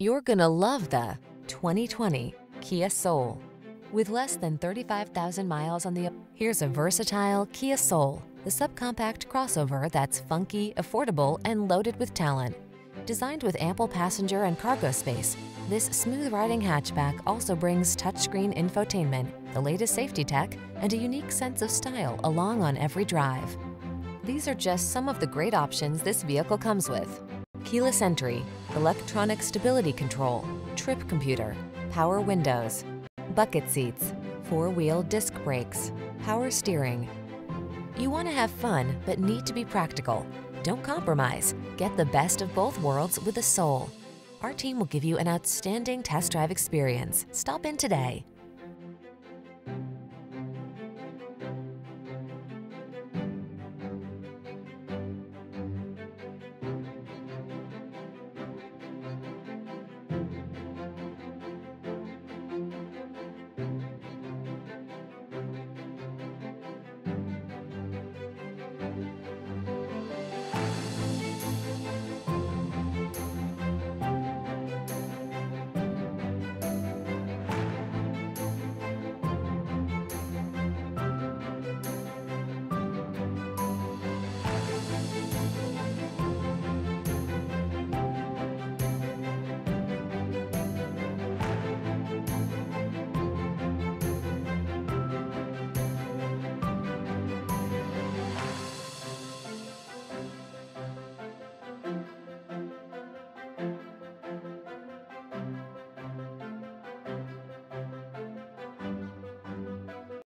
You're gonna love the 2020 Kia Soul. With less than 35,000 miles on the here's a versatile Kia Soul, the subcompact crossover that's funky, affordable, and loaded with talent. Designed with ample passenger and cargo space, this smooth-riding hatchback also brings touchscreen infotainment, the latest safety tech, and a unique sense of style along on every drive. These are just some of the great options this vehicle comes with: keyless entry, electronic stability control, trip computer, power windows, bucket seats, four-wheel disc brakes, power steering. You want to have fun, but need to be practical. Don't compromise. Get the best of both worlds with a Soul. Our team will give you an outstanding test drive experience. Stop in today.